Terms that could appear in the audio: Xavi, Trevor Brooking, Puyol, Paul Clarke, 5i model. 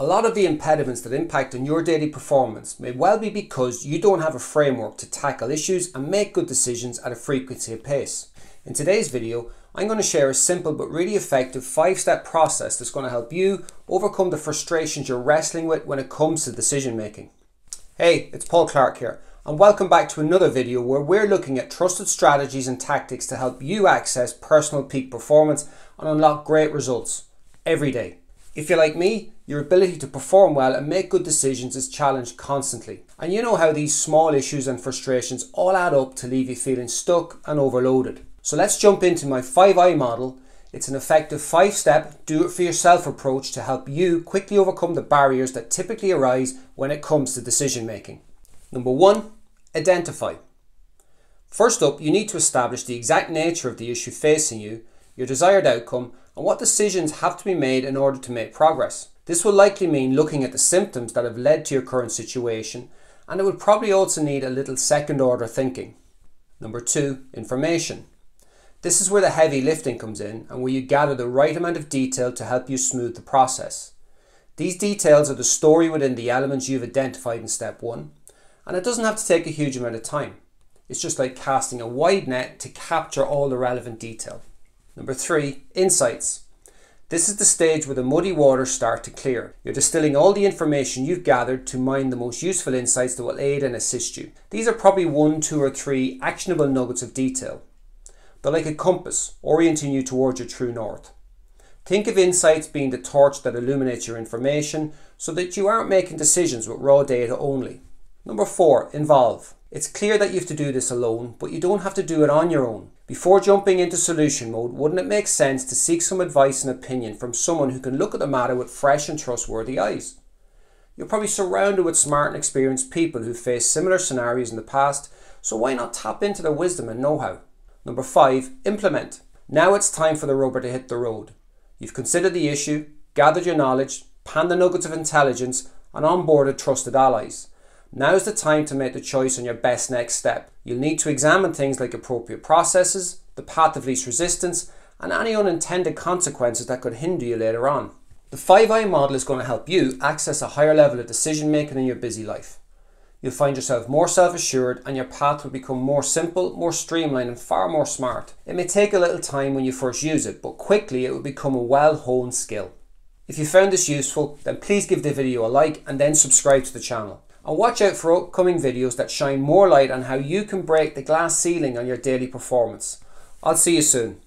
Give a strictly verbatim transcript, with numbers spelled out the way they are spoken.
A lot of the impediments that impact on your daily performance may well be because you don't have a framework to tackle issues and make good decisions at a frequency and pace. In today's video, I'm going to share a simple but really effective five-step process that's going to help you overcome the frustrations you're wrestling with when it comes to decision making. Hey, it's Paul Clarke here, and welcome back to another video where we're looking at trusted strategies and tactics to help you access personal peak performance and unlock great results every day. If you're like me, your ability to perform well and make good decisions is challenged constantly. And you know how these small issues and frustrations all add up to leave you feeling stuck and overloaded. So let's jump into my five I model. It's an effective five-step do-it-for-yourself approach to help you quickly overcome the barriers that typically arise when it comes to decision making. Number one, identify. First up, you need to establish the exact nature of the issue facing you, your desired outcome, and what decisions have to be made in order to make progress. This will likely mean looking at the symptoms that have led to your current situation, and it would probably also need a little second order thinking. Number two, information. This is where the heavy lifting comes in and where you gather the right amount of detail to help you smooth the process. These details are the story within the elements you've identified in step one, and it doesn't have to take a huge amount of time. It's just like casting a wide net to capture all the relevant detail. Number three, insights. This is the stage where the muddy waters start to clear. You're distilling all the information you've gathered to mine the most useful insights that will aid and assist you. These are probably one, two, or three actionable nuggets of detail. They're like a compass, orienting you towards your true north. Think of insights being the torch that illuminates your information so that you aren't making decisions with raw data only. Number four, involve. It's clear that you have to do this alone, but you don't have to do it on your own. Before jumping into solution mode, wouldn't it make sense to seek some advice and opinion from someone who can look at the matter with fresh and trustworthy eyes? You're probably surrounded with smart and experienced people who faced similar scenarios in the past, so why not tap into their wisdom and know-how? Number five, implement. Now it's time for the rubber to hit the road. You've considered the issue, gathered your knowledge, panned the nuggets of intelligence, and onboarded trusted allies. Now's the time to make the choice on your best next step. You'll need to examine things like appropriate processes, the path of least resistance, and any unintended consequences that could hinder you later on. The five I model is going to help you access a higher level of decision making in your busy life. You'll find yourself more self-assured and your path will become more simple, more streamlined, and far more smart. It may take a little time when you first use it, but quickly it will become a well-honed skill. If you found this useful, then please give the video a like and then subscribe to the channel. And watch out for upcoming videos that shine more light on how you can break the glass ceiling on your daily performance. I'll see you soon.